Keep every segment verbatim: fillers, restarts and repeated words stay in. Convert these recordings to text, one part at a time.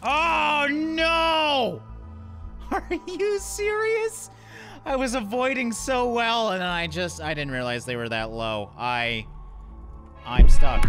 Oh, no! Are you serious? I was avoiding so well, and I just, I didn't realize they were that low. I, I'm stuck.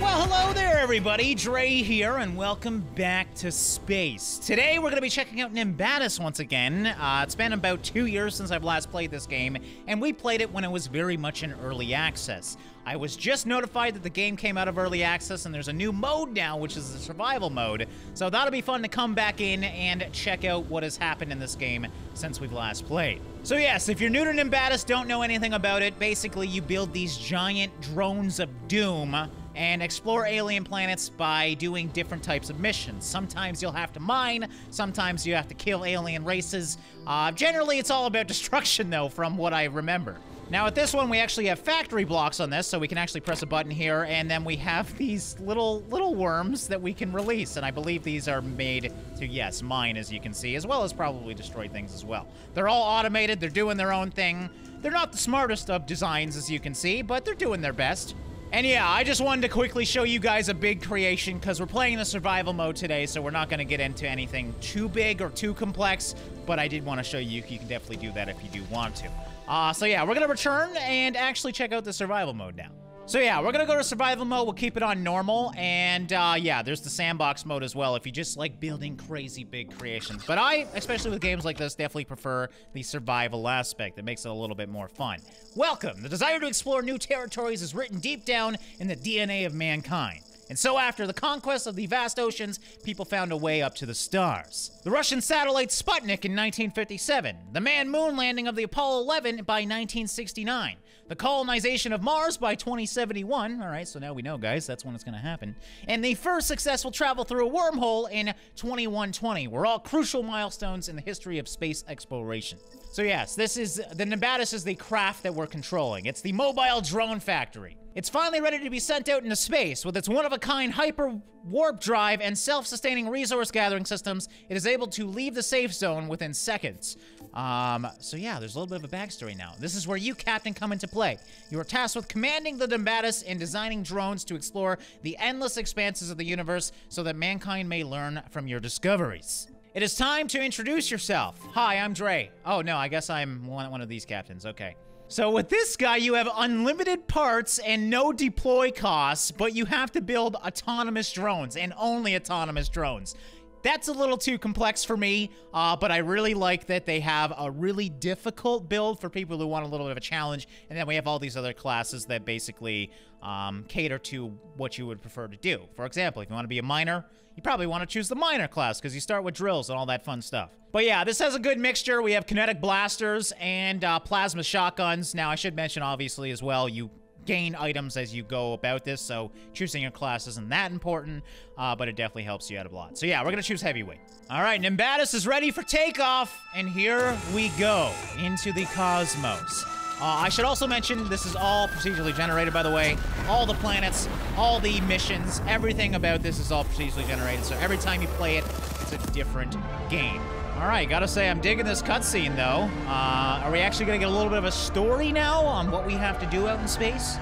Well, hello there, everybody. Dre here, and welcome back to space. Today, we're going to be checking out Nimbatus once again. Uh, it's been about two years since I've last played this game, and we played it when it was very much in early access. I was just notified that the game came out of early access, and there's a new mode now, which is the survival mode. So that'll be fun to come back in and check out what has happened in this game since we've last played. So yes, if you're new to Nimbatus, don't know anything about it, basically you build these giant drones of doom and explore alien planets by doing different types of missions. Sometimes you'll have to mine, sometimes you have to kill alien races. Uh, generally, it's all about destruction, though, from what I remember. Now, at this one, we actually have factory blocks on this, so we can actually press a button here, and then we have these little, little worms that we can release, and I believe these are made to, yes, mine, as you can see, as well as probably destroy things as well. They're all automated, they're doing their own thing. They're not the smartest of designs, as you can see, but they're doing their best. And yeah, I just wanted to quickly show you guys a big creation because we're playing the survival mode today, so we're not going to get into anything too big or too complex, but I did want to show you, you can definitely do that if you do want to. Uh, so yeah, we're going to return and actually check out the survival mode now. So yeah, we're going to go to survival mode, we'll keep it on normal, and uh, yeah, there's the sandbox mode as well if you just like building crazy big creations. But I, especially with games like this, definitely prefer the survival aspect. It makes it a little bit more fun. Welcome! The desire to explore new territories is written deep down in the D N A of mankind. And so after the conquest of the vast oceans, people found a way up to the stars. The Russian satellite Sputnik in nineteen fifty-seven, the manned moon landing of the Apollo eleven by nineteen sixty-nine, the colonization of Mars by twenty seventy-one, all right, so now we know, guys, that's when it's gonna happen, and the first successful travel through a wormhole in twenty-one twenty were all crucial milestones in the history of space exploration. So yes, this is, the Nimbatus is the craft that we're controlling. It's the mobile drone factory. It's finally ready to be sent out into space. With its one-of-a-kind hyper warp drive and self-sustaining resource gathering systems, it is able to leave the safe zone within seconds. Um, so yeah, there's a little bit of a backstory now. This is where you, Captain, come into play. You are tasked with commanding the Nimbatus and designing drones to explore the endless expanses of the universe so that mankind may learn from your discoveries. It is time to introduce yourself. Hi, I'm Dre. Oh no, I guess I'm one of these captains, okay. So with this guy, you have unlimited parts and no deploy costs, but you have to build autonomous drones and only autonomous drones. That's a little too complex for me, uh, but I really like that they have a really difficult build for people who want a little bit of a challenge, and then we have all these other classes that basically um, cater to what you would prefer to do. For example, if you want to be a miner, you probably want to choose the miner class because you start with drills and all that fun stuff. But yeah, this has a good mixture. We have kinetic blasters and uh, plasma shotguns. Now, I should mention, obviously, as well, you gain items as you go about this, so choosing your class isn't that important, uh, but it definitely helps you out a lot. So yeah, we're going to choose heavyweight. All right, Nimbatus is ready for takeoff, and here we go into the cosmos. Uh, I should also mention this is all procedurally generated, by the way. All the planets, all the missions, everything about this is all procedurally generated. So every time you play it, it's a different game. All right, gotta say I'm digging this cutscene, though. Uh, are we actually gonna get a little bit of a story now on what we have to do out in space?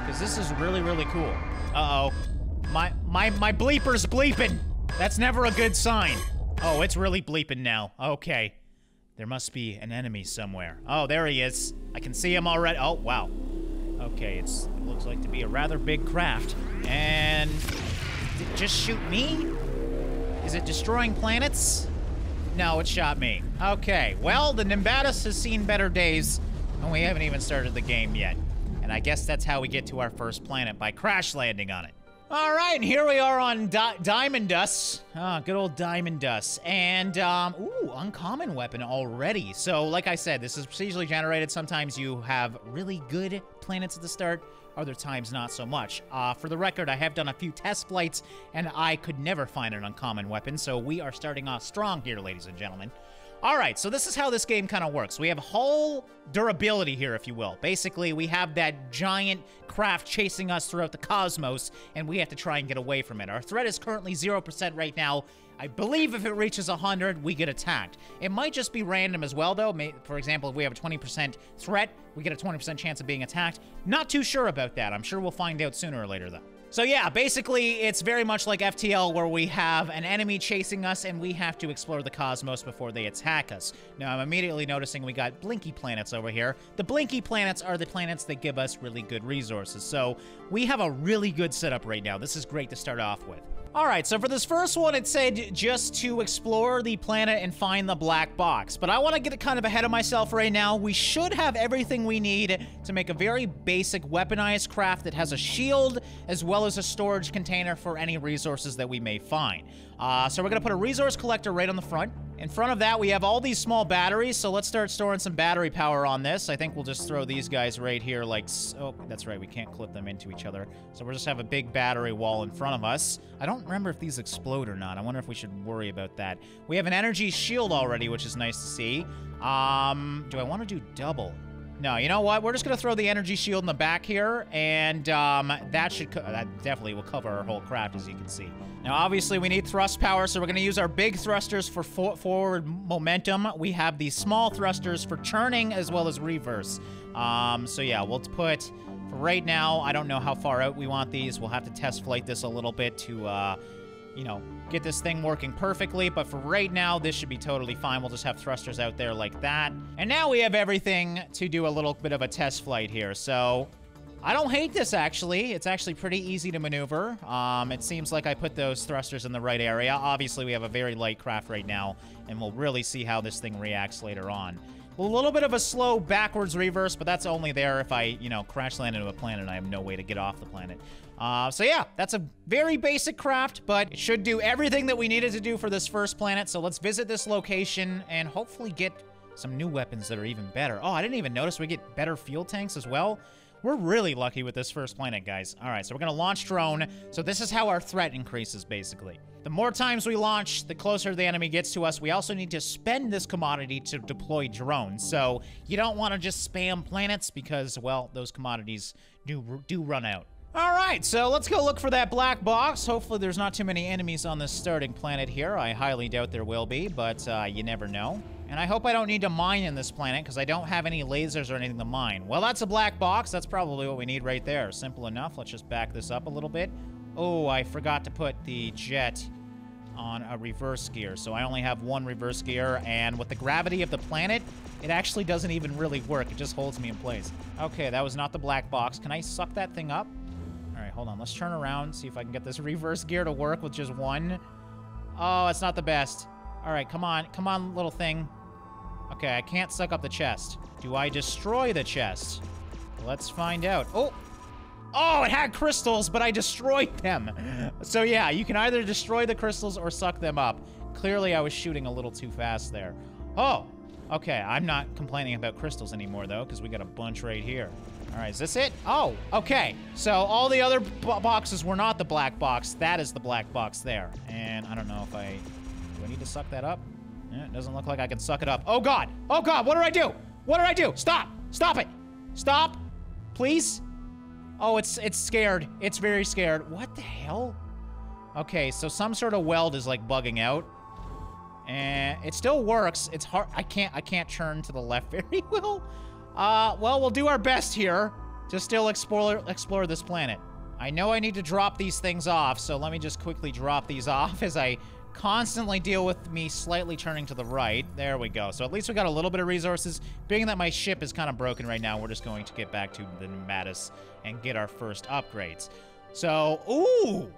Because this is really, really cool. Uh-oh. My, my, my bleeper's bleeping. That's never a good sign. Oh, it's really bleeping now. Okay. There must be an enemy somewhere. Oh, there he is. I can see him already. Oh, wow. Okay, it's, it looks like to be a rather big craft. And did it just shoot me? Is it destroying planets? No, it shot me. Okay, well, the Nimbatus has seen better days, and we haven't even started the game yet. And I guess that's how we get to our first planet, by crash landing on it. All right, and here we are on Di Diamond Dust. Ah, good old Diamond Dust. And, um, ooh, uncommon weapon already. So, like I said, this is procedurally generated. Sometimes you have really good planets at the start. Other times, not so much. Uh, for the record, I have done a few test flights, and I could never find an uncommon weapon. So we are starting off strong here, ladies and gentlemen. All right, so this is how this game kind of works. We have hull durability here, if you will. Basically, we have that giant craft chasing us throughout the cosmos, and we have to try and get away from it. Our threat is currently zero percent right now. I believe if it reaches one hundred, we get attacked. It might just be random as well, though. For example, if we have a twenty percent threat, we get a twenty percent chance of being attacked. Not too sure about that. I'm sure we'll find out sooner or later, though. So yeah, basically, it's very much like F T L, where we have an enemy chasing us and we have to explore the cosmos before they attack us. Now, I'm immediately noticing we got blinky planets over here. The blinky planets are the planets that give us really good resources, so we have a really good setup right now. This is great to start off with. All right, so for this first one, it said just to explore the planet and find the black box. But I want to get kind of ahead of myself right now. We should have everything we need to make a very basic weaponized craft that has a shield, as well as a storage container for any resources that we may find. Uh, so we're going to put a resource collector right on the front. In front of that, we have all these small batteries, so let's start storing some battery power on this. I think we'll just throw these guys right here like so. Oh, that's right, we can't clip them into each other. So we'll just have a big battery wall in front of us. I don't remember if these explode or not. I wonder if we should worry about that. We have an energy shield already, which is nice to see. Um, do I want to do double? No, you know what? We're just going to throw the energy shield in the back here, and um, that should co that definitely will cover our whole craft, as you can see. Now, obviously, we need thrust power, so we're going to use our big thrusters for for forward momentum. We have these small thrusters for churning as well as reverse. Um, so, yeah, we'll put... For right now, I don't know how far out we want these. We'll have to test flight this a little bit to... Uh, you know, get this thing working perfectly, but for right now, this should be totally fine. We'll just have thrusters out there like that. And now we have everything to do a little bit of a test flight here, so... I don't hate this, actually. It's actually pretty easy to maneuver. Um, it seems like I put those thrusters in the right area. Obviously, we have a very light craft right now, and we'll really see how this thing reacts later on. A little bit of a slow backwards reverse, but that's only there if I, you know, crash land into a planet and I have no way to get off the planet. Uh, so yeah, that's a very basic craft, but it should do everything that we needed to do for this first planet. So let's visit this location and hopefully get some new weapons that are even better. Oh, I didn't even notice we get better fuel tanks as well. We're really lucky with this first planet, guys. All right, so we're gonna launch drone. So this is how our threat increases, basically. The more times we launch, the closer the enemy gets to us. We also need to spend this commodity to deploy drones. So you don't wanna just spam planets because, well, those commodities do, do run out. All right, so let's go look for that black box. Hopefully there's not too many enemies on this starting planet here. I highly doubt there will be, but uh, you never know. And I hope I don't need to mine in this planet, because I don't have any lasers or anything to mine. Well, that's a black box. That's probably what we need right there. Simple enough. Let's just back this up a little bit. Oh, I forgot to put the jet on a reverse gear, so I only have one reverse gear, and with the gravity of the planet, it actually doesn't even really work. It just holds me in place. Okay, that was not the black box. Can I suck that thing up? All right, hold on. Let's turn around, see if I can get this reverse gear to work with just one. Oh, it's not the best. All right, come on. Come on, little thing. Okay, I can't suck up the chest. Do I destroy the chest? Let's find out. Oh! Oh, it had crystals, but I destroyed them! So yeah, you can either destroy the crystals or suck them up. Clearly, I was shooting a little too fast there. Oh! Okay, I'm not complaining about crystals anymore, though, because we got a bunch right here. All right, is this it? Oh, okay. So all the other boxes were not the black box. That is the black box there. And I don't know if I... Do I need to suck that up? It doesn't look like I can suck it up. Oh, God. Oh, God. What did I do? What did I do? Stop. Stop it. Stop. Please. Oh, it's it's scared. It's very scared. What the hell? Okay, so some sort of weld is, like, bugging out. And it still works. It's hard. I can't I can't turn to the left very well. Uh, well, we'll do our best here to still explore, explore this planet. I know I need to drop these things off, so let me just quickly drop these off as I... constantly deal with me slightly turning to the right. There we go. So at least we got a little bit of resources. Being that my ship is kind of broken right now, we're just going to get back to the Nimbatus and get our first upgrades. So, ooh!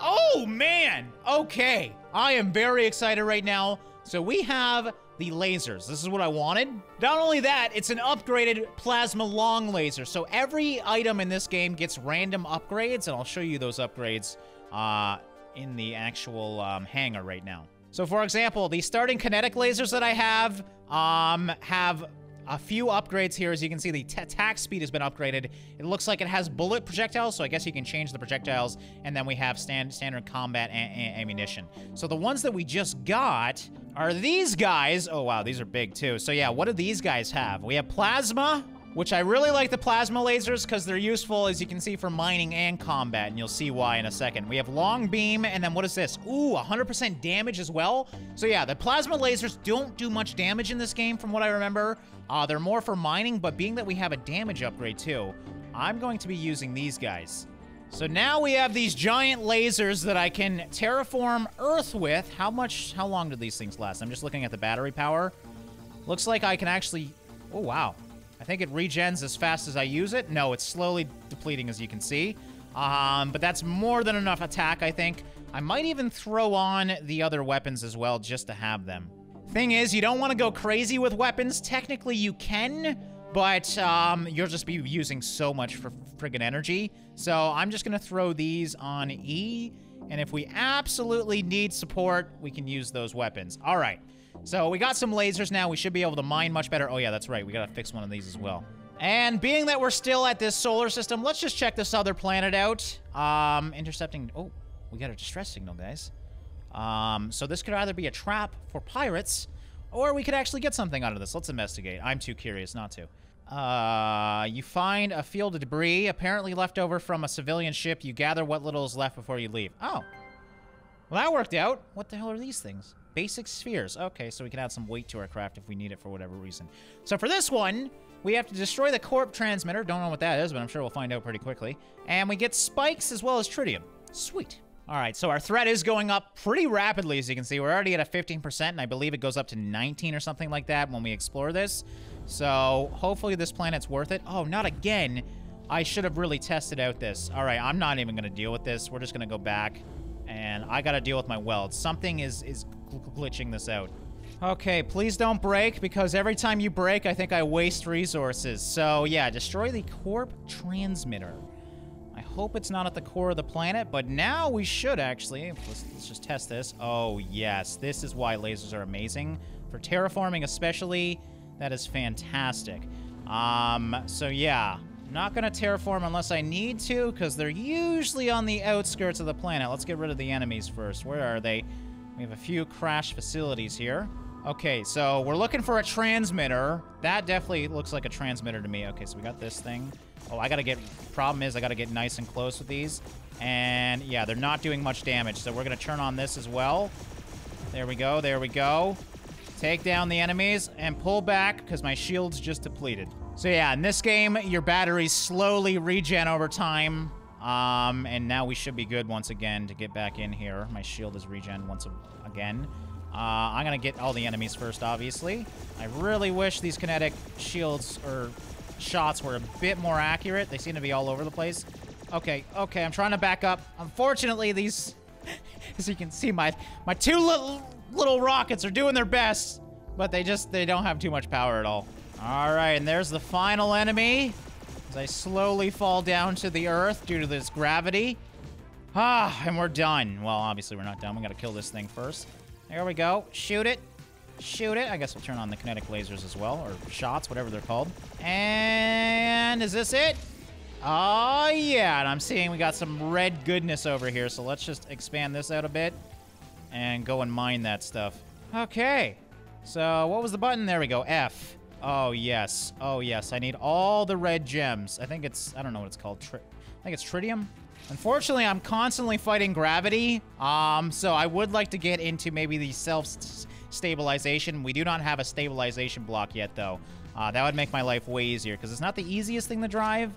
Oh, man! Okay. I am very excited right now. So we have the lasers. This is what I wanted. Not only that, it's an upgraded plasma long laser. So every item in this game gets random upgrades, and I'll show you those upgrades, uh... in the actual um, hangar right now. So for example, the starting kinetic lasers that I have um, have a few upgrades here. As you can see, the attack speed has been upgraded. It looks like it has bullet projectiles, so I guess you can change the projectiles. And then we have stand, standard combat ammunition. So the ones that we just got are these guys. Oh, wow, these are big, too. So, yeah, what do these guys have? We have plasma, which I really like the plasma lasers because they're useful, as you can see, for mining and combat, and you'll see why in a second. We have long beam, and then what is this? Ooh, one hundred percent damage as well. So yeah, the plasma lasers don't do much damage in this game from what I remember. Uh, they're more for mining, but being that we have a damage upgrade too, I'm going to be using these guys. So now we have these giant lasers that I can terraform Earth with. How much, how long did these things last? I'm just looking at the battery power. Looks like I can actually, oh wow. I think it regens as fast as I use it. No, it's slowly depleting, as you can see. Um, but that's more than enough attack, I think. I might even throw on the other weapons as well, just to have them. Thing is, you don't want to go crazy with weapons. Technically, you can, but um, you'll just be using so much for friggin' energy. So I'm just going to throw these on E, and if we absolutely need support, we can use those weapons. All right. So we got some lasers now. We should be able to mine much better. Oh, yeah, that's right. We got to fix one of these as well. And being that we're still at this solar system, let's just check this other planet out. Um, intercepting. Oh, we got a distress signal, guys. Um, so this could either be a trap for pirates, or we could actually get something out of this. Let's investigate. I'm too curious not to. Uh, you find a field of debris, apparently left over from a civilian ship. You gather what little is left before you leave. Oh. Well, that worked out. What the hell are these things? Basic spheres. Okay, so we can add some weight to our craft if we need it for whatever reason. So for this one, we have to destroy the corp transmitter. Don't know what that is, but I'm sure we'll find out pretty quickly. And we get spikes as well as tritium. Sweet. All right, so our threat is going up pretty rapidly, as you can see. We're already at a fifteen percent, and I believe it goes up to nineteen or something like that when we explore this. So hopefully this planet's worth it. Oh, not again. I should have really tested out this. All right, I'm not even going to deal with this. We're just going to go back, and I got to deal with my weld. Something is... is glitching this out. Okay, please don't break, because every time you break, I think I waste resources. So yeah, destroy the corp transmitter. I hope it's not at the core of the planet, but now we should actually. Let's, let's just test this. Oh yes, this is why lasers are amazing. For terraforming especially, that is fantastic. Um, so yeah, I'm not gonna terraform unless I need to, because they're usually on the outskirts of the planet. Let's get rid of the enemies first. Where are they? We have a few crash facilities here. Okay, so we're looking for a transmitter. That definitely looks like a transmitter to me. Okay, so we got this thing. Oh, I gotta get... Problem is, I gotta get nice and close with these. And, yeah, they're not doing much damage. So we're gonna turn on this as well. There we go, there we go. Take down the enemies and pull back, because my shield's just depleted. So, yeah, in this game, your batteries slowly regen over time. Um, and now we should be good once again to get back in here. My shield is regen once again. Uh, I'm gonna get all the enemies first, obviously. I really wish these kinetic shields or shots were a bit more accurate. They seem to be all over the place. Okay, okay, I'm trying to back up. Unfortunately, these... as you can see, my, my two little, little rockets are doing their best. But they just, they don't have too much power at all. All right, and there's the final enemy. As I slowly fall down to the earth due to this gravity. Ah, and we're done. Well, obviously we're not done. We gotta kill this thing first. There we go. Shoot it. Shoot it. I guess we'll turn on the kinetic lasers as well, or shots, whatever they're called. And is this it? Oh, yeah. And I'm seeing we got some red goodness over here, so let's just expand this out a bit and go and mine that stuff. Okay. So what was the button? There we go. F. Oh, yes. Oh, yes. I need all the red gems. I think it's... I don't know what it's called. Tri I think it's tritium. Unfortunately, I'm constantly fighting gravity. Um, so I would like to get into maybe the self-stabilization. We do not have a stabilization block yet, though. Uh, that would make my life way easier, because it's not the easiest thing to drive,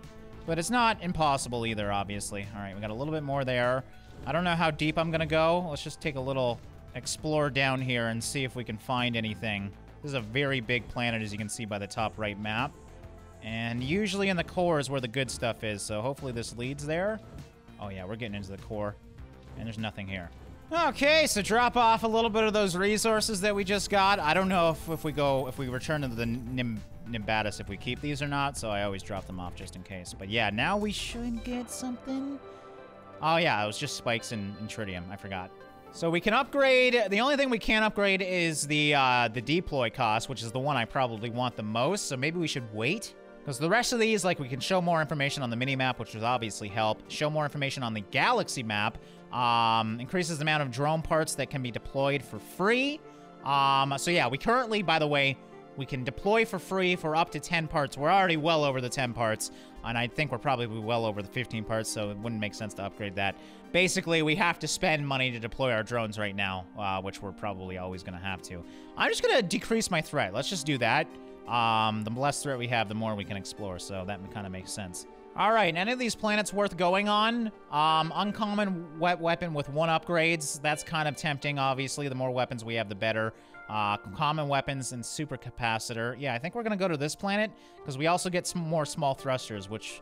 but it's not impossible either, obviously. All right, we got a little bit more there. I don't know how deep I'm going to go. Let's just take a little explore down here and see if we can find anything. This is a very big planet, as you can see by the top right map. And usually in the core is where the good stuff is, so hopefully this leads there. Oh, yeah, we're getting into the core. And there's nothing here. Okay, so drop off a little bit of those resources that we just got. I don't know if, if we go, if we return to the Nim Nimbatus, if we keep these or not, so I always drop them off just in case. But, yeah, now we should get something. Oh, yeah, it was just spikes and, and tritium. I forgot. So we can upgrade. The only thing we can't upgrade is the uh, the deploy cost, which is the one I probably want the most. So maybe we should wait. Because the rest of these, like, we can show more information on the mini-map, which would obviously help. Show more information on the galaxy map. Um, increases the amount of drone parts that can be deployed for free. Um, so, yeah, we currently, by the way, we can deploy for free for up to ten parts. We're already well over the ten parts, and I think we're probably well over the fifteen parts, so it wouldn't make sense to upgrade that. Basically, we have to spend money to deploy our drones right now, uh, which we're probably always going to have to. I'm just going to decrease my threat. Let's just do that. Um, the less threat we have, the more we can explore, so that kind of makes sense. All right, any of these planets worth going on? Um, uncommon wet weapon with one upgrades. That's kind of tempting, obviously. The more weapons we have, the better. Uh, common weapons and super capacitor. Yeah, I think we're going to go to this planet because we also get some more small thrusters, which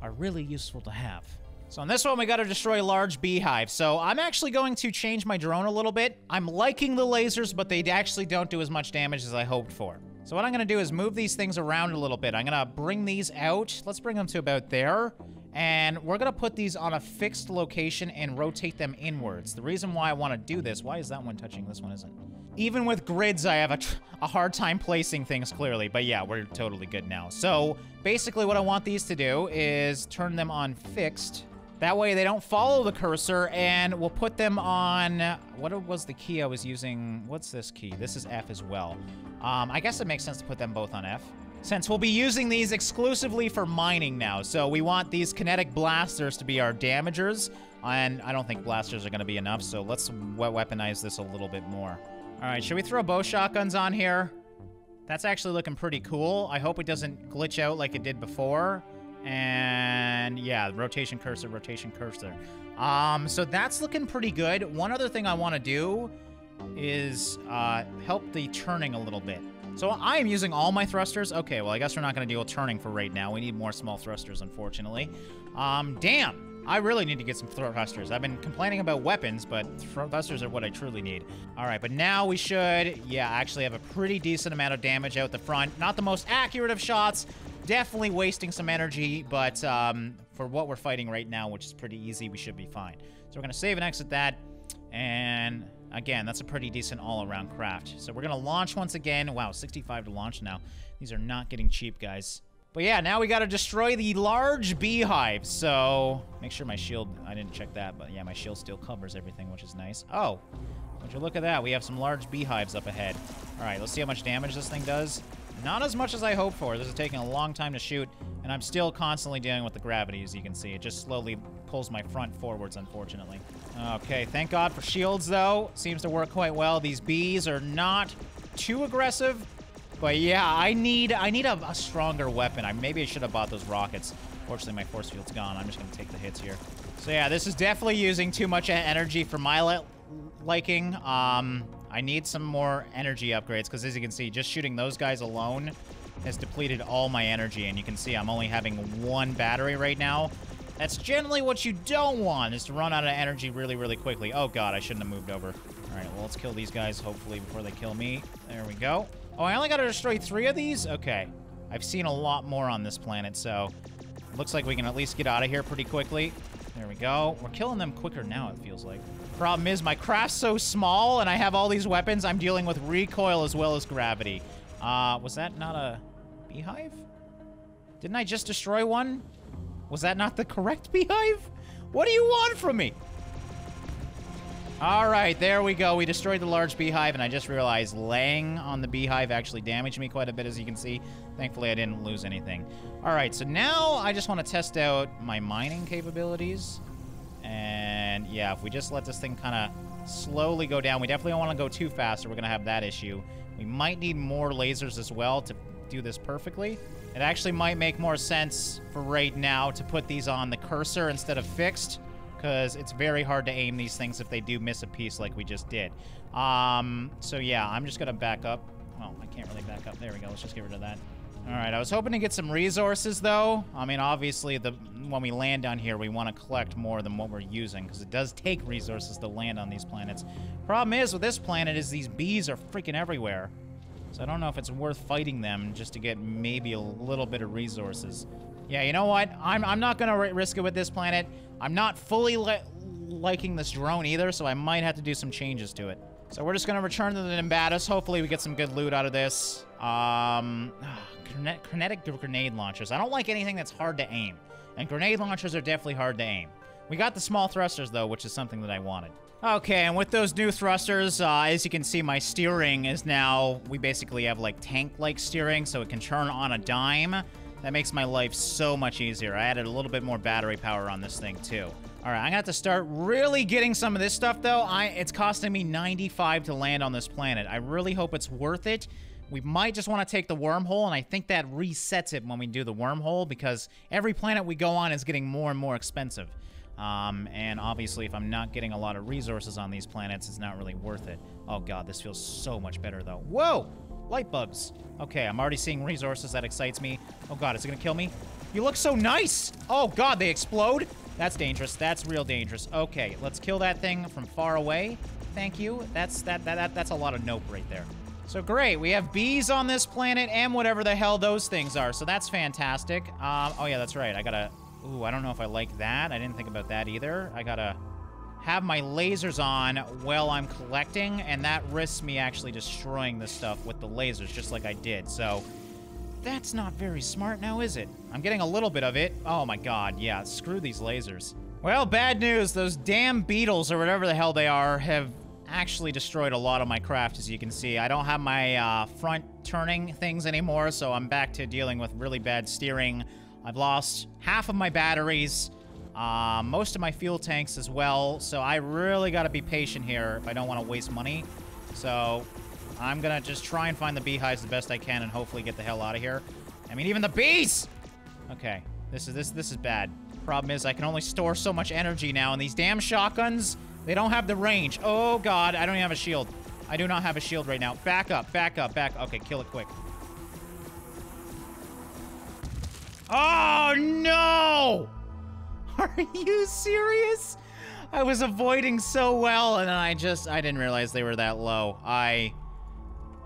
are really useful to have. So on this one, we got to destroy large beehive. So I'm actually going to change my drone a little bit. I'm liking the lasers, but they actually don't do as much damage as I hoped for. So what I'm going to do is move these things around a little bit. I'm going to bring these out. Let's bring them to about there. And we're going to put these on a fixed location and rotate them inwards. The reason why I want to do this... Why is that one touching? This one isn't. Even with grids, I have a, tr a hard time placing things clearly. But yeah, we're totally good now. So basically what I want these to do is turn them on fixed. That way they don't follow the cursor, and we'll put them on... What was the key I was using? What's this key? This is F as well. Um, I guess it makes sense to put them both on F. Since we'll be using these exclusively for mining now, so we want these kinetic blasters to be our damagers. And I don't think blasters are going to be enough, so let's weaponize this a little bit more. All right, should we throw bow shotguns on here? That's actually looking pretty cool. I hope it doesn't glitch out like it did before. And yeah, rotation cursor, rotation cursor. Um, so that's looking pretty good. One other thing I want to do is uh, help the turning a little bit. So I am using all my thrusters. Okay, well, I guess we're not going to deal with turning for right now. We need more small thrusters, unfortunately. Um, damn, I really need to get some thrusters. I've been complaining about weapons, but thrusters are what I truly need. All right, but now we should, yeah, actually have a pretty decent amount of damage out the front. Not the most accurate of shots. Definitely wasting some energy, but um, for what we're fighting right now, which is pretty easy, we should be fine. So we're going to save and exit that, and again, that's a pretty decent all-around craft. So we're going to launch once again. Wow, sixty-five to launch now. These are not getting cheap, guys. But yeah, now we got to destroy the large beehive, so make sure my shield... I didn't check that, but yeah, my shield still covers everything, which is nice. Oh, would you look at that? We have some large beehives up ahead. All right, let's see how much damage this thing does. Not as much as I hoped for. This is taking a long time to shoot, and I'm still constantly dealing with the gravity, as you can see. It just slowly pulls my front forwards, unfortunately. Okay, thank God for shields, though. Seems to work quite well. These bees are not too aggressive, but yeah, I need I need a, a stronger weapon. I, maybe I should have bought those rockets. Fortunately, my force field's gone. I'm just going to take the hits here. So yeah, this is definitely using too much energy for my li liking. Um... I need some more energy upgrades, because as you can see, just shooting those guys alone has depleted all my energy, and you can see I'm only having one battery right now. That's generally what you don't want, is to run out of energy really, really quickly. Oh, God, I shouldn't have moved over. All right, well, let's kill these guys, hopefully, before they kill me. There we go. Oh, I only got to destroy three of these? Okay. I've seen a lot more on this planet, so looks like we can at least get out of here pretty quickly. There we go. We're killing them quicker now, it feels like. Problem is, my craft's so small, and I have all these weapons. I'm dealing with recoil as well as gravity. Uh, was that not a beehive? Didn't I just destroy one? Was that not the correct beehive? What do you want from me? All right, there we go. We destroyed the large beehive, and I just realized laying on the beehive actually damaged me quite a bit, as you can see. Thankfully, I didn't lose anything. All right, so now I just want to test out my mining capabilities. And yeah, if we just let this thing kind of slowly go down, we definitely don't want to go too fast, or we're going to have that issue. We might need more lasers as well to do this perfectly. It actually might make more sense for right now to put these on the cursor instead of fixed, because it's very hard to aim these things if they do miss a piece like we just did. Um, so yeah, I'm just gonna back up. Oh, I can't really back up. There we go, let's just get rid of that. All right, I was hoping to get some resources though. I mean, obviously, the when we land on here, we wanna collect more than what we're using, because it does take resources to land on these planets. Problem is with this planet is these bees are freaking everywhere. So I don't know if it's worth fighting them just to get maybe a little bit of resources. Yeah, you know what? I'm, I'm not going to risk it with this planet. I'm not fully li liking this drone either, so I might have to do some changes to it. So we're just gonna return to the Nimbatus. Hopefully we get some good loot out of this. Um, ugh, kinetic grenade launchers. I don't like anything that's hard to aim. And grenade launchers are definitely hard to aim. We got the small thrusters though, which is something that I wanted. Okay, and with those new thrusters, uh, as you can see, my steering is now, we basically have like tank-like steering, so it can turn on a dime. That makes my life so much easier. I added a little bit more battery power on this thing too. All right, I'm gonna have to start really getting some of this stuff though. I, it's costing me ninety-five to land on this planet. I really hope it's worth it. We might just want to take the wormhole, and I think that resets it when we do the wormhole, because every planet we go on is getting more and more expensive. Um, and obviously, if I'm not getting a lot of resources on these planets, it's not really worth it. Oh god, this feels so much better though. Whoa! Light bugs. Okay, I'm already seeing resources. That excites me. Oh god, is it gonna kill me? You look so nice! Oh god, they explode? That's dangerous. That's real dangerous. Okay, let's kill that thing from far away. Thank you. That's that that, that that's a lot of nope right there. So great, we have bees on this planet and whatever the hell those things are, so that's fantastic. Um, oh yeah, that's right. I gotta... Ooh, I don't know if I like that. I didn't think about that either. I gotta have my lasers on while I'm collecting, and that risks me actually destroying this stuff with the lasers, just like I did. So that's not very smart now, is it? I'm getting a little bit of it. Oh my god, yeah, screw these lasers. Well, bad news. Those damn beetles, or whatever the hell they are, have actually destroyed a lot of my craft, as you can see. I don't have my uh, front turning things anymore, so I'm back to dealing with really bad steering. I've lost half of my batteries, uh, most of my fuel tanks as well, so I really gotta be patient here if I don't want to waste money. So I'm gonna just try and find the beehives the best I can and hopefully get the hell out of here. I mean, even the bees! Okay, this is this this is bad. Problem is, I can only store so much energy now, and these damn shotguns, they don't have the range. Oh god, I don't even have a shield. I do not have a shield right now. Back up, back up, back. Okay, kill it quick. Oh, no! Are you serious? I was avoiding so well, and I just... I didn't realize they were that low. I...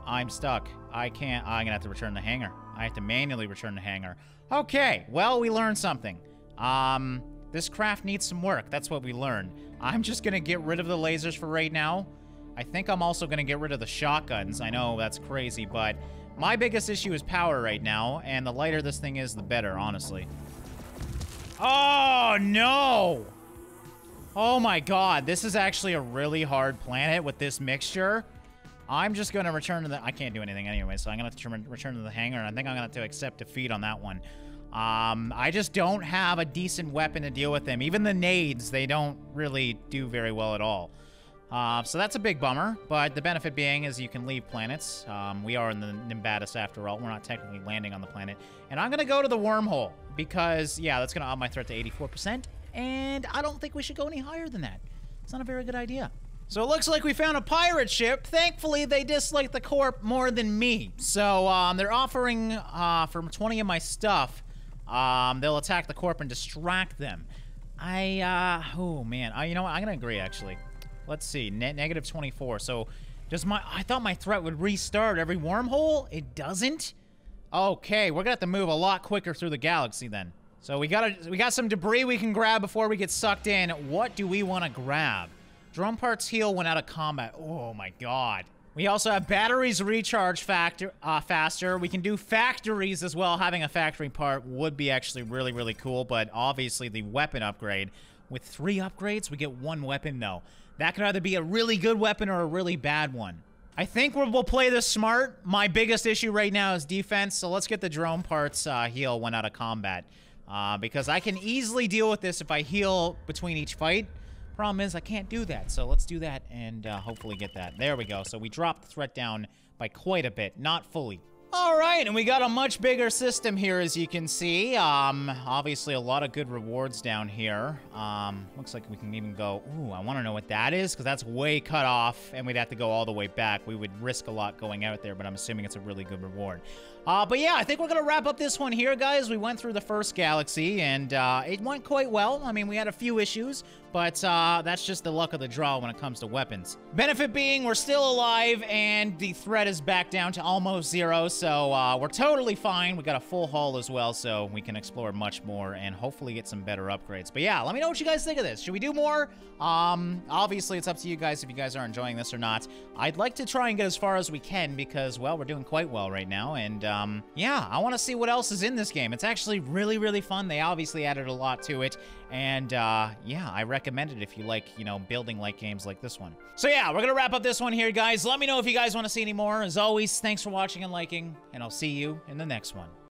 I'm stuck. I can't... I'm gonna have to return the hangar. I have to manually return the hangar. Okay, well, we learned something. Um, this craft needs some work. That's what we learned. I'm just gonna get rid of the lasers for right now. I think I'm also gonna get rid of the shotguns. I know, that's crazy, but... my biggest issue is power right now, and the lighter this thing is, the better, honestly. Oh, no! Oh my god, this is actually a really hard planet with this mixture. I'm just gonna return to the- I can't do anything anyway, so I'm gonna have to return to the hangar, and I think I'm gonna have to accept defeat on that one. Um, I just don't have a decent weapon to deal with them. Even the nades, they don't really do very well at all. Uh, so that's a big bummer, but the benefit being is you can leave planets. Um, we are in the Nimbatus after all. We're not technically landing on the planet. And I'm going to go to the wormhole because, yeah, that's going to up my threat to eighty-four percent. And I don't think we should go any higher than that. It's not a very good idea. So it looks like we found a pirate ship. Thankfully, they dislike the corp more than me. So um, they're offering uh, for twenty of my stuff. Um, they'll attack the corp and distract them. I, uh, oh, man. Uh, you know what? I'm going to agree, actually. Let's see, ne negative twenty-four. So, does my... I thought my threat would restart every wormhole. It doesn't? Okay, we're gonna have to move a lot quicker through the galaxy then. So we got we got some debris we can grab before we get sucked in. What do we want to grab? Drum parts heal when out of combat. Oh my god. We also have batteries recharge factor uh, faster. We can do factories as well. Having a factory part would be actually really, really cool. But obviously, the weapon upgrade. With three upgrades, we get one weapon though. That could either be a really good weapon or a really bad one. I think we'll play this smart. My biggest issue right now is defense, so let's get the drone parts uh, heal when out of combat. Uh, because I can easily deal with this if I heal between each fight. Problem is, I can't do that, so let's do that and uh, hopefully get that. There we go. So we dropped the threat down by quite a bit. Not fully. All right, and we got a much bigger system here, as you can see. Um, obviously, a lot of good rewards down here. Um, looks like we can even go... Ooh, I want to know what that is, because that's way cut off, and we'd have to go all the way back. We would risk a lot going out there, but I'm assuming it's a really good reward. Uh, but yeah, I think we're going to wrap up this one here, guys. We went through the first galaxy, and uh, it went quite well. I mean, we had a few issues, but uh, that's just the luck of the draw when it comes to weapons. Benefit being, we're still alive, and the threat is back down to almost zero, so uh, we're totally fine. We got a full haul as well, so we can explore much more and hopefully get some better upgrades. But yeah, let me know what you guys think of this. Should we do more? Um, obviously, it's up to you guys if you guys are enjoying this or not. I'd like to try and get as far as we can because, well, we're doing quite well right now, and... Uh, Um, yeah, I want to see what else is in this game. It's actually really, really fun. They obviously added a lot to it. And, uh, yeah, I recommend it if you like, you know, building like games like this one. So, yeah, we're going to wrap up this one here, guys. Let me know if you guys want to see any more. As always, thanks for watching and liking, and I'll see you in the next one.